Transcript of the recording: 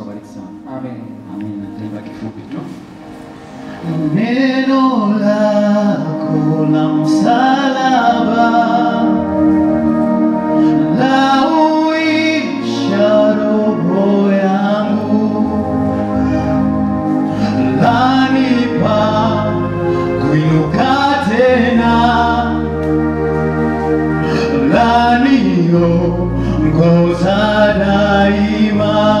wabariki sana. Amen. Amen. Nitaimba kifupi tu. Neno lako la msalaba la uisha roho yangu, la nipa kuinuka tena, la niyo mgoza daima.